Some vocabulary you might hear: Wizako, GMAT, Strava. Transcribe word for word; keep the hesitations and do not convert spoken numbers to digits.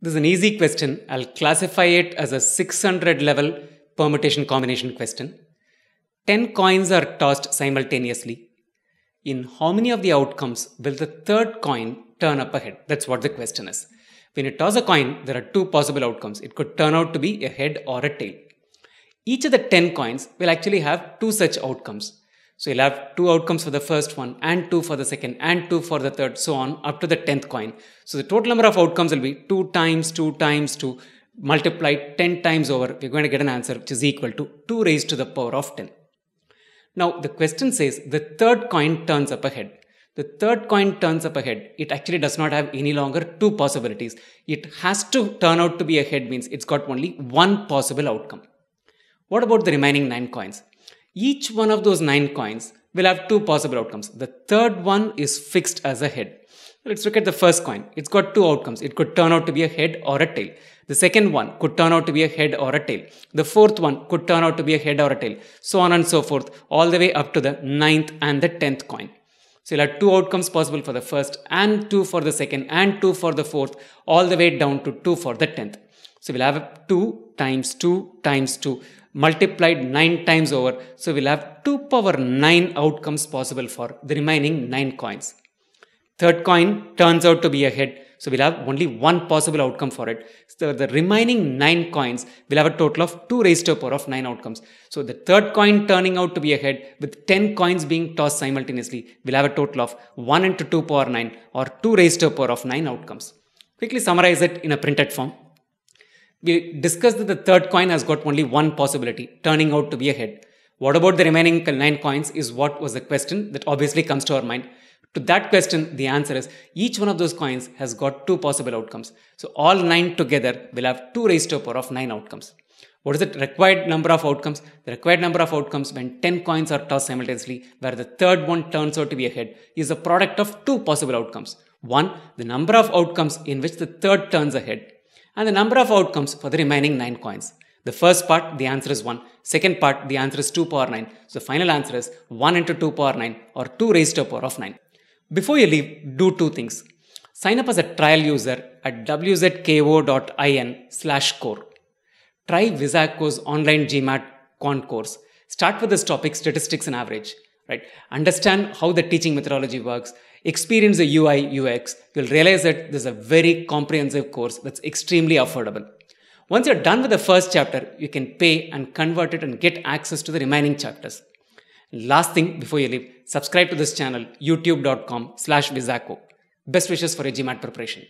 This is an easy question. I'll classify it as a six hundred level permutation combination question. ten coins are tossed simultaneously. In how many of the outcomes will the third coin turn up ahead? That's what the question is. When you toss a coin, there are two possible outcomes. It could turn out to be a head or a tail. Each of the ten coins will actually have two such outcomes. So you'll have two outcomes for the first one and two for the second and two for the third, so on up to the tenth coin. So the total number of outcomes will be two times two times two multiplied ten times over. We're going to get an answer which is equal to two raised to the power of ten. Now the question says the third coin turns up ahead. The third coin turns up ahead. It actually does not have any longer two possibilities. It has to turn out to be a head means it's got only one possible outcome. What about the remaining nine coins? Each one of those nine coins will have two possible outcomes. The third one is fixed as a head. Let's look at the first coin. It's got two outcomes. It could turn out to be a head or a tail. The second one could turn out to be a head or a tail. The fourth one could turn out to be a head or a tail. So on and so forth, all the way up to the ninth and the tenth coin. So you'll have two outcomes possible for the first and two for the second and two for the fourth, all the way down to two for the tenth. So we'll have two times two times two multiplied nine times over. So we'll have two power nine outcomes possible for the remaining nine coins. Third coin turns out to be a head. So we'll have only one possible outcome for it. So the remaining nine coins will have a total of two raised to the power of nine outcomes. So the third coin turning out to be a head with ten coins being tossed simultaneously will have a total of one into two power nine or two raised to the power of nine outcomes. Quickly summarize it in a printed form. We discussed that the third coin has got only one possibility, turning out to be a head. What about the remaining nine coins is what was the question that obviously comes to our mind. To that question, the answer is each one of those coins has got two possible outcomes. So all nine together will have two raised to the power of nine outcomes. What is the required number of outcomes? The required number of outcomes when ten coins are tossed simultaneously, where the third one turns out to be a head, is the product of two possible outcomes. One, the number of outcomes in which the third turns a head, and the number of outcomes for the remaining nine coins. The first part, the answer is one. Second part, the answer is two power nine. So the final answer is one into two power nine or two raised to the power of nine. Before you leave, do two things. Sign up as a trial user at w z k o dot i n slash core. Try Wizako's online G MAT Quant course. Start with this topic, statistics and average. Right? Understand how the teaching methodology works. Experience the U I U X. You'll realize that this is a very comprehensive course that's extremely affordable. Once you're done with the first chapter, you can pay and convert it and get access to the remaining chapters. Last thing before you leave, subscribe to this channel, youtube dot com slash wizako. Best wishes for your G MAT preparation.